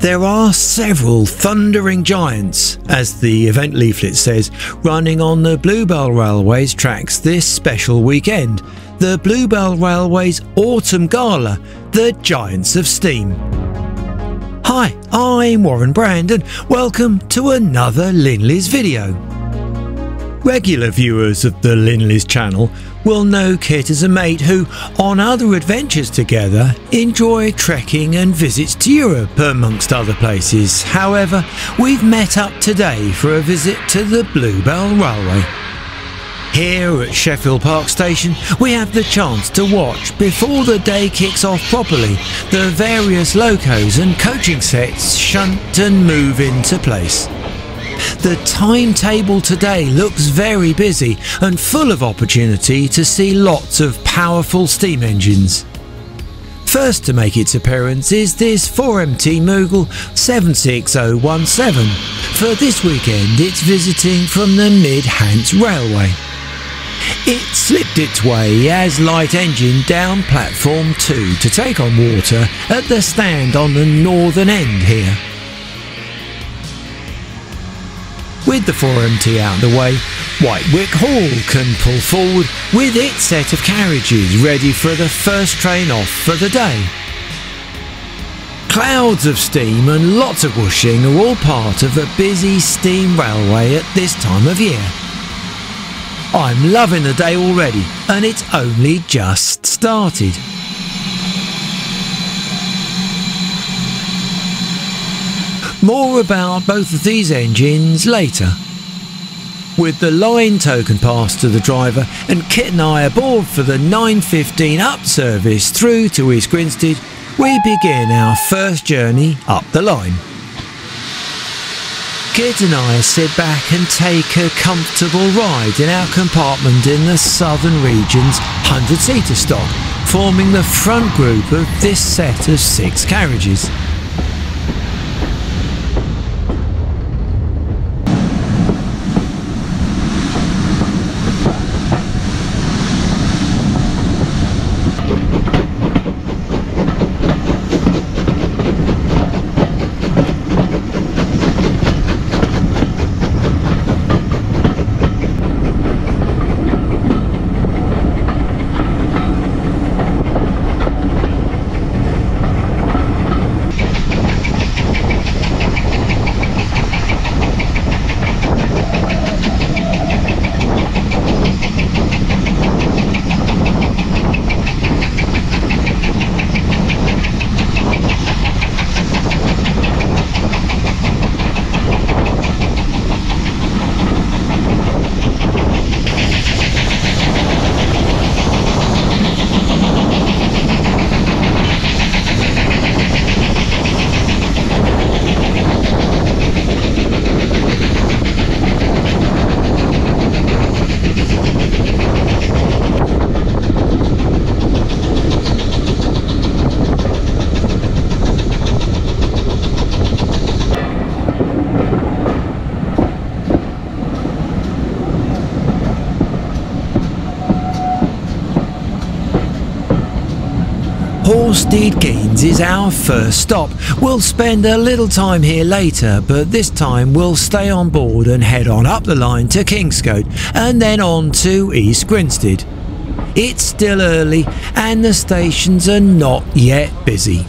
There are several thundering giants, as the event leaflet says, running on the Bluebell Railway's tracks this special weekend. The Bluebell Railway's Autumn Gala, the Giants of Steam. Hi, I'm Warren Brand and welcome to another Linley's video. Regular viewers of the Linley's channel will know Kit as a mate who, on other adventures together, enjoy trekking and visits to Europe amongst other places. However, we've met up today for a visit to the Bluebell Railway. Here at Sheffield Park Station, we have the chance to watch, before the day kicks off properly, the various locos and coaching sets shunt and move into place. The timetable today looks very busy and full of opportunity to see lots of powerful steam engines. First to make its appearance is this 4MT Moogle 76017. For this weekend it's visiting from the Mid Hants Railway. It slipped its way as light engine down platform 2 to take on water at the stand on the northern end here. With the 4MT out of the way, Whitewick Hall can pull forward with its set of carriages ready for the first train off for the day. Clouds of steam and lots of whooshing are all part of a busy steam railway at this time of year. I'm loving the day already, and it's only just started. More about both of these engines later. With the line token passed to the driver and Kit and I aboard for the 9:15 up service through to East Grinsted, we begin our first journey up the line. Kit and I sit back and take a comfortable ride in our compartment in the Southern Region's 100-seater stock, forming the front group of this set of 6 carriages. Horsted Keynes is our first stop. We'll spend a little time here later, but this time we'll stay on board and head on up the line to Kingscote and then on to East Grinsted. It's still early and the stations are not yet busy.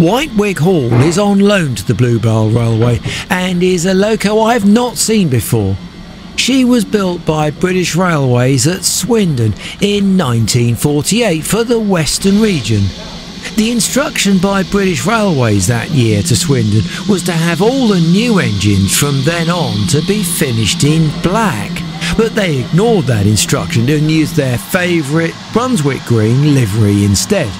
Whitewick Hall is on loan to the Bluebell Railway and is a loco I've not seen before. She was built by British Railways at Swindon in 1948 for the Western Region. The instruction by British Railways that year to Swindon was to have all the new engines from then on to be finished in black, but they ignored that instruction and used their favourite Brunswick Green livery instead.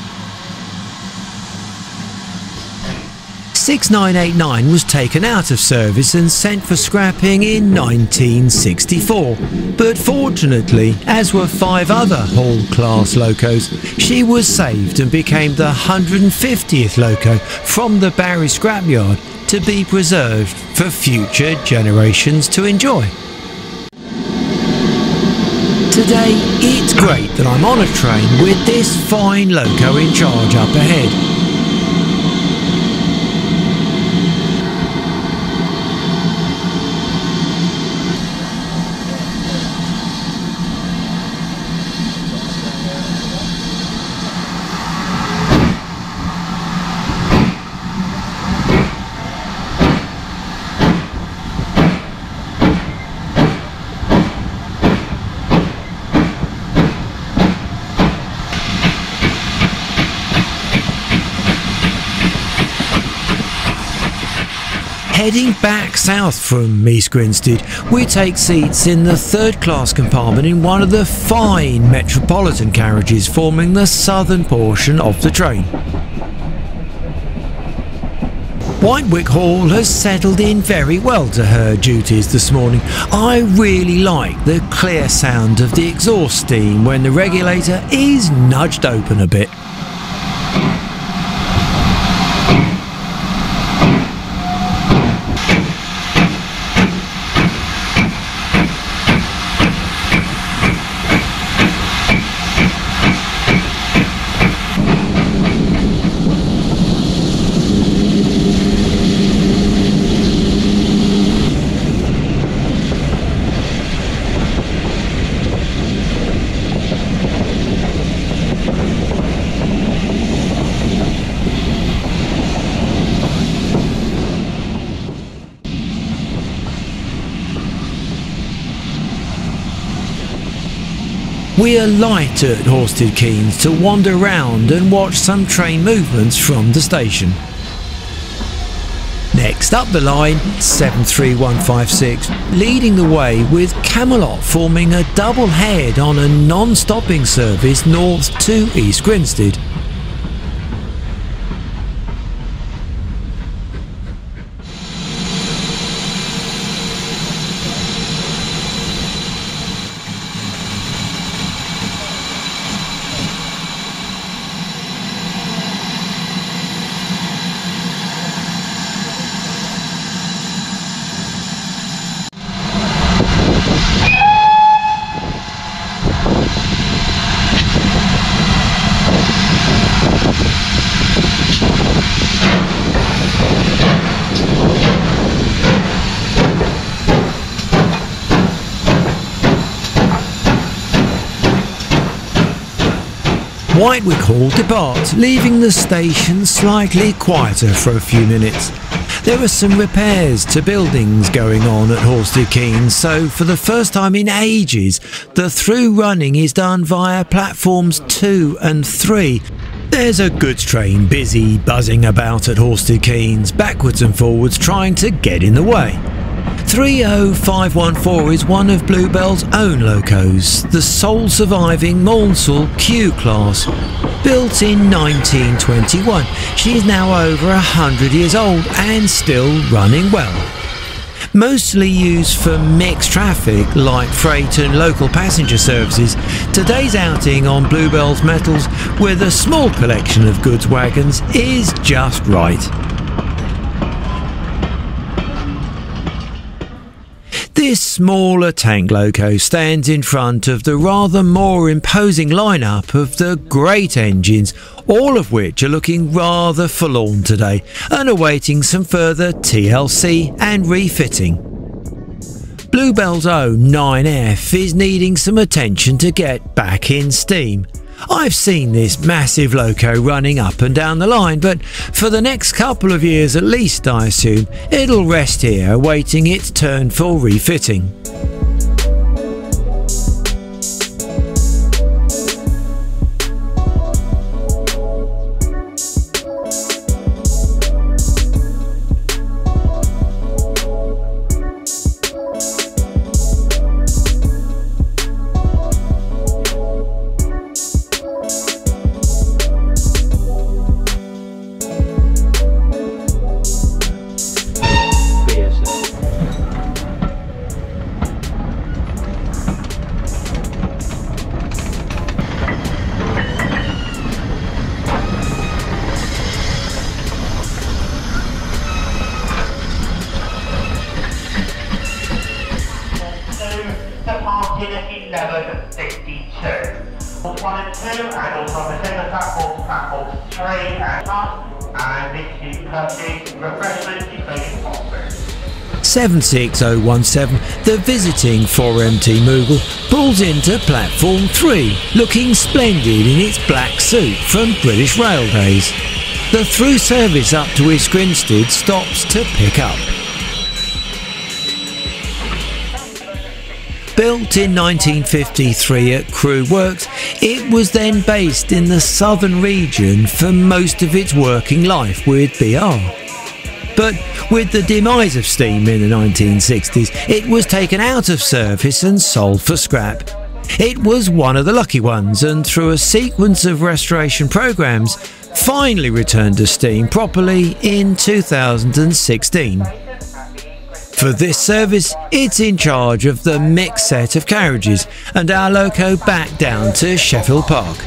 6989 was taken out of service and sent for scrapping in 1964, but fortunately, as were 5 other Hall class locos, she was saved and became the 150th loco from the Barry scrapyard to be preserved for future generations to enjoy. Today, it's great that I'm on a train with this fine loco in charge up ahead. Heading back south from East Grinsted, we take seats in the third-class compartment in one of the fine metropolitan carriages forming the southern portion of the train. Whitewick Hall has settled in very well to her duties this morning. I really like the clear sound of the exhaust steam when the regulator is nudged open a bit. We alight at Horsted Keynes to wander round and watch some train movements from the station. Next up the line, 73156, leading the way with Camelot forming a double head on a non-stopping service north to East Grinsted. Whitewick Hall departs, leaving the station slightly quieter for a few minutes. There are some repairs to buildings going on at Horsted Keynes, so for the first time in ages, the through running is done via platforms 2 and 3. There's a goods train busy buzzing about at Horsted Keynes, backwards and forwards trying to get in the way. 30514 is one of Bluebell's own locos, the sole surviving Maunsell Q-class. Built in 1921, she is now over 100 years old and still running well. Mostly used for mixed traffic like freight and local passenger services, today's outing on Bluebell's metals with a small collection of goods wagons is just right. This smaller tank loco stands in front of the rather more imposing lineup of the great engines, all of which are looking rather forlorn today and awaiting some further TLC and refitting. Bluebell's O9F is needing some attention to get back in steam. I've seen this massive loco running up and down the line, but for the next couple of years at least, I assume, it'll rest here awaiting its turn for refitting. departed at 11:52. Platforms 1 and 2 and also the similar platforms, platforms 3 and past, and this is purchase refreshments including popcorn. 76017, the visiting 4MT Moogle pulls into platform 3, looking splendid in its black suit from British Rail days. The through service up to East Grinsted stops to pick up. Built in 1953 at Crewe Works, it was then based in the southern region for most of its working life with BR. But with the demise of steam in the 1960s, it was taken out of service and sold for scrap. It was one of the lucky ones, and through a sequence of restoration programmes, finally returned to steam properly in 2016. For this service, it's in charge of the mixed set of carriages and our loco back down to Sheffield Park.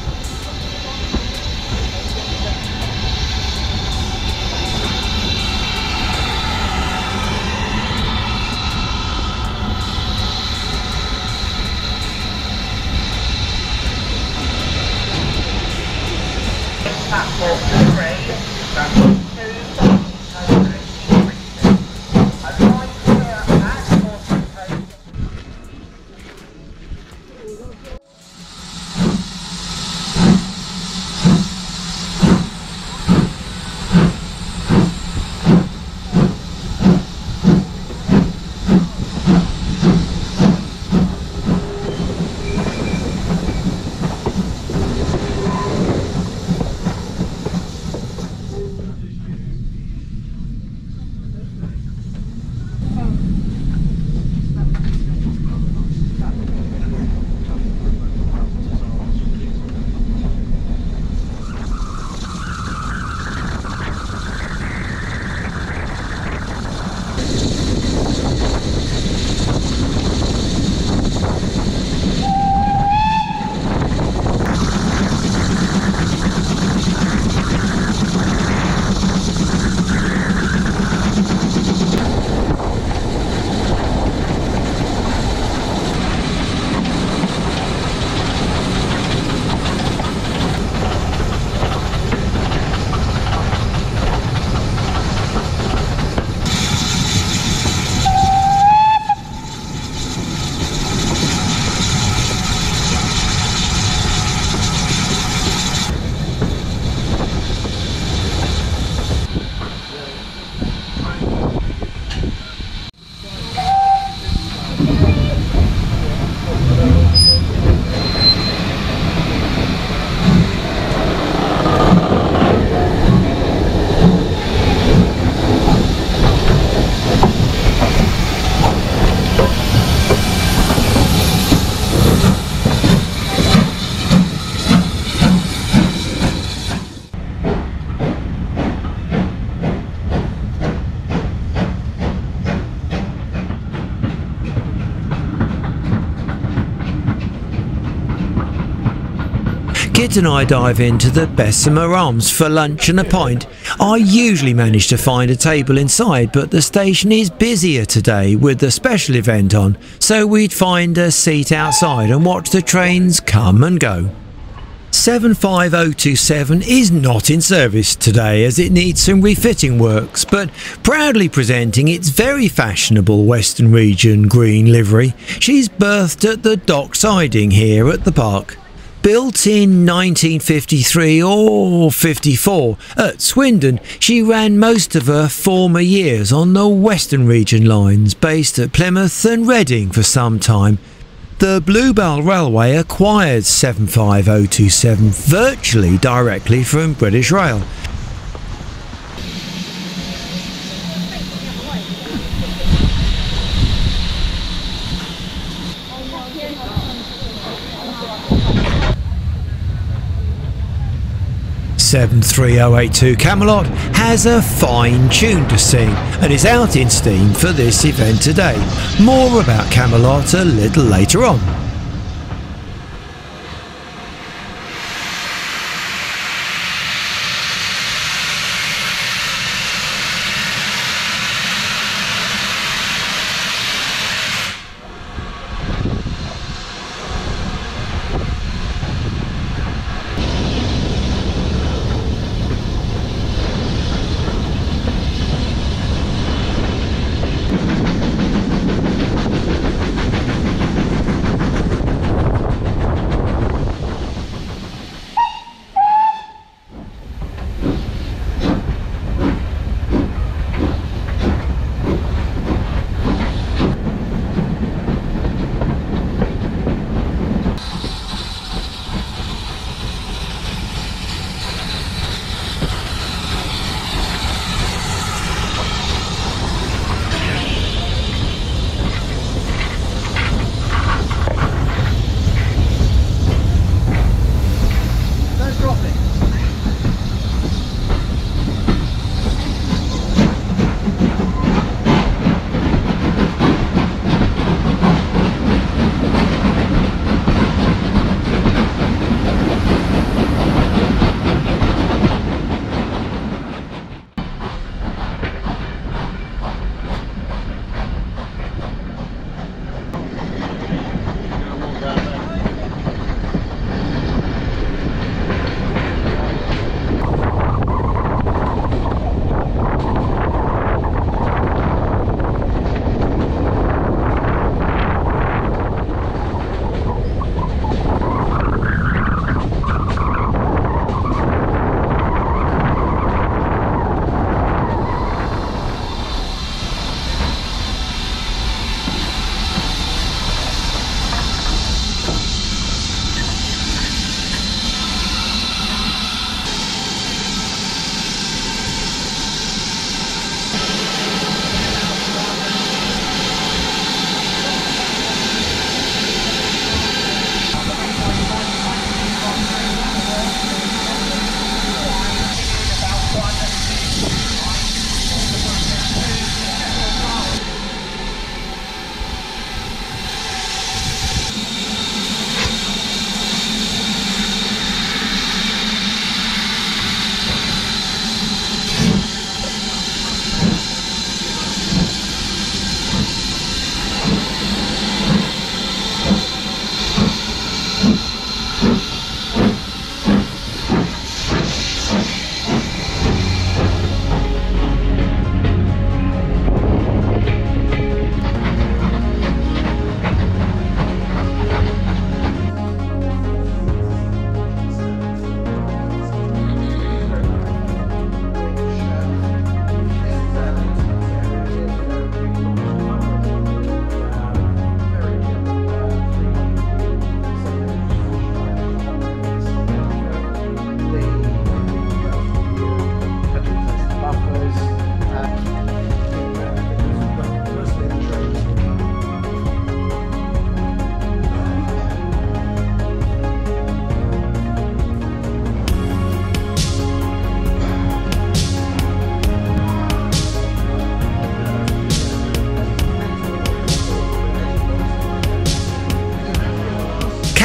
Kit and I dive into the Bessemer Arms for lunch and a pint. I usually manage to find a table inside, but the station is busier today with the special event on, so we'd find a seat outside and watch the trains come and go. 75027 is not in service today as it needs some refitting works, but proudly presenting its very fashionable Western Region green livery, she's berthed at the dock siding here at the park. Built in 1953 or 54 at Swindon, she ran most of her former years on the Western Region lines, based at Plymouth and Reading for some time. The Bluebell Railway acquired 75027 virtually directly from British Rail. The 73082 Camelot has a fine tune to sing and is out in steam for this event today. More about Camelot a little later on.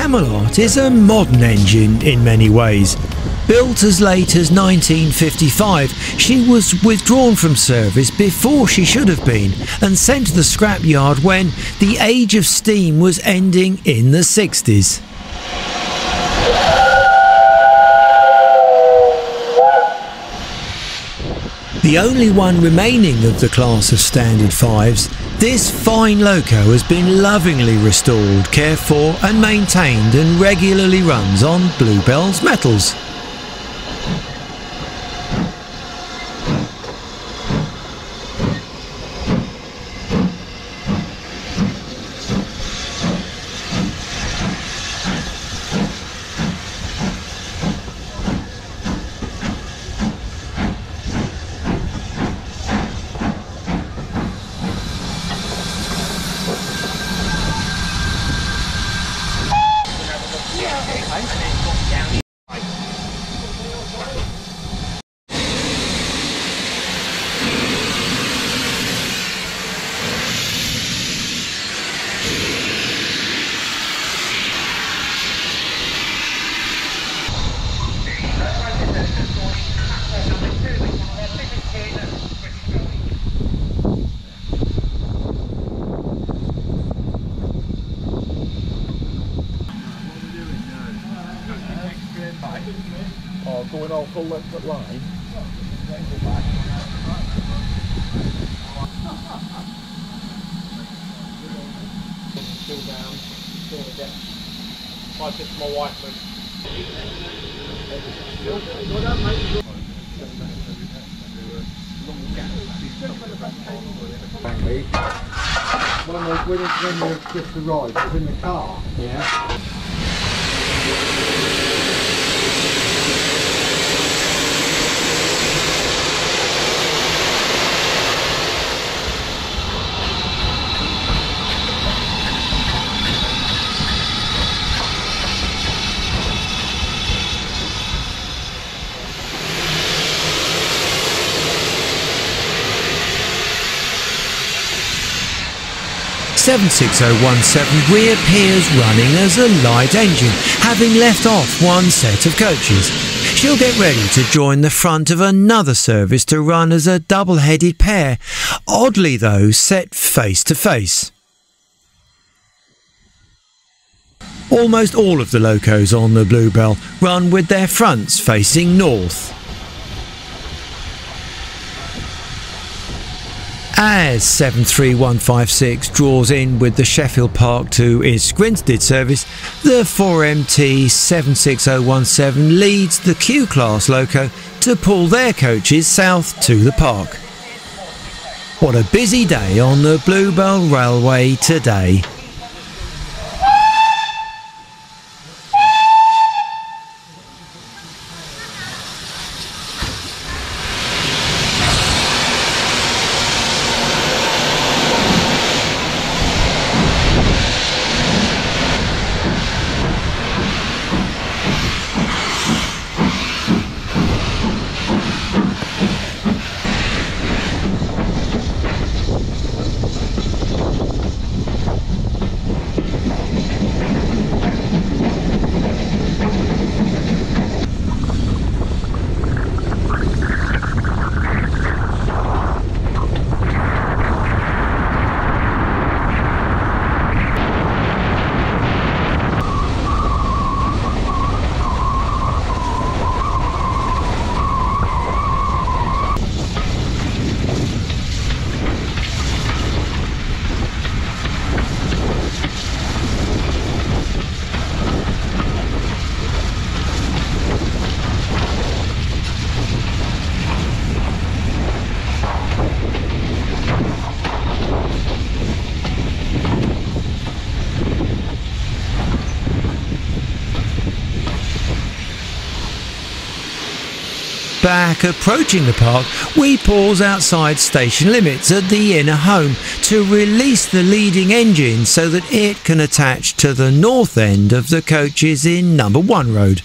Camelot is a modern engine in many ways. Built as late as 1955, she was withdrawn from service before she should have been and sent to the scrapyard when the age of steam was ending in the 60s. The only one remaining of the class of Standard 5s, this fine loco has been lovingly restored, cared for and maintained and regularly runs on Bluebell's metals. The 76017 reappears running as a light engine, having left off one set of coaches. She'll get ready to join the front of another service to run as a double-headed pair, oddly though set face to face. Almost all of the locos on the Bluebell run with their fronts facing north. As 73156 draws in with the Sheffield Park to East Grinsted service, the 4MT 76017 leads the Q-class loco to pull their coaches south to the park. What a busy day on the Bluebell Railway today. Back approaching the park, we pause outside station limits at the inner home to release the leading engine so that it can attach to the north end of the coaches in number 1 road.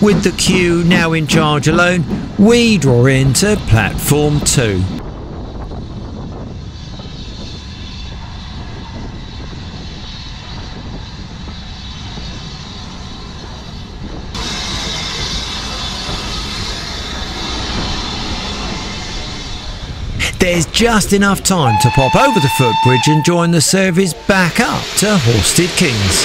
With the queue now in charge alone, we draw into platform 2. just enough time to pop over the footbridge and join the service back up to Horsted Keynes.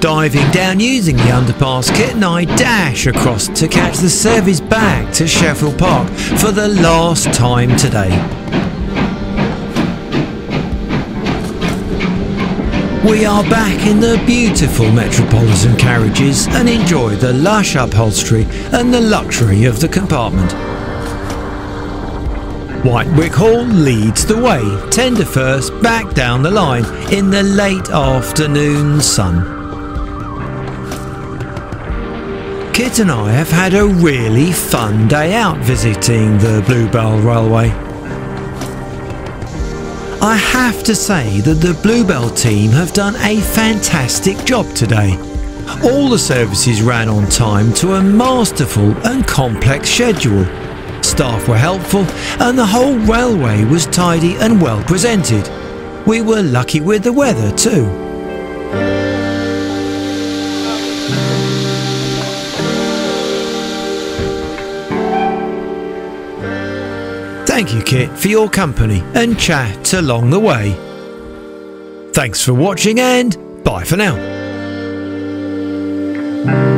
Diving down using the underpass kit, and I dash across to catch the service back to Sheffield Park for the last time today. We are back in the beautiful Metropolitan carriages and enjoy the lush upholstery and the luxury of the compartment. Whitewick Hall leads the way, tender first, back down the line in the late afternoon sun. Kit and I have had a really fun day out visiting the Bluebell Railway. I have to say that the Bluebell team have done a fantastic job today. All the services ran on time to a masterful and complex schedule. Staff were helpful and the whole railway was tidy and well presented. We were lucky with the weather too. Thank you, Kit, for your company and chat along the way. Thanks for watching and bye for now.